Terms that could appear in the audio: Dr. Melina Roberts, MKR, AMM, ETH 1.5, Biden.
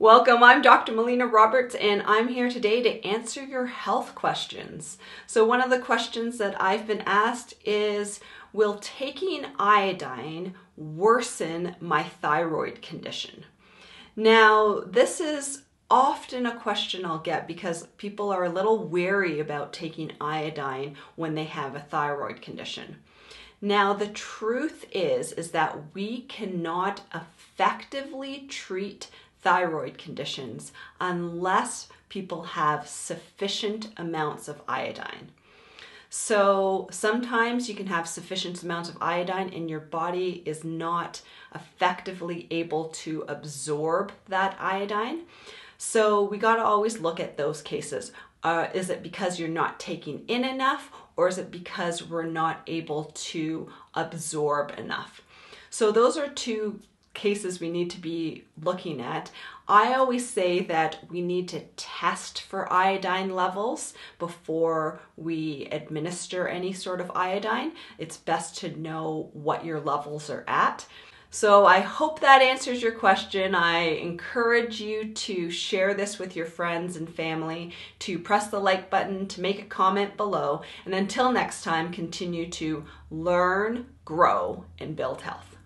Welcome, I'm Dr. Melina Roberts and I'm here today to answer your health questions. So one of the questions that I've been asked is, will taking iodine worsen my thyroid condition? Now, this is often a question I'll get because people are a little wary about taking iodine when they have a thyroid condition. Now, the truth is that we cannot effectively treat thyroid conditions unless people have sufficient amounts of iodine. So sometimes you can have sufficient amounts of iodine and your body is not effectively able to absorb that iodine. So we got to always look at those cases. Is it because you're not taking in enough, or is it because we're not able to absorb enough? So those are two cases we need to be looking at. I always say that we need to test for iodine levels before we administer any sort of iodine. It's best to know what your levels are at. So I hope that answers your question. I encourage you to share this with your friends and family, to press the like button, to make a comment below, and until next time, continue to learn, grow, and build health.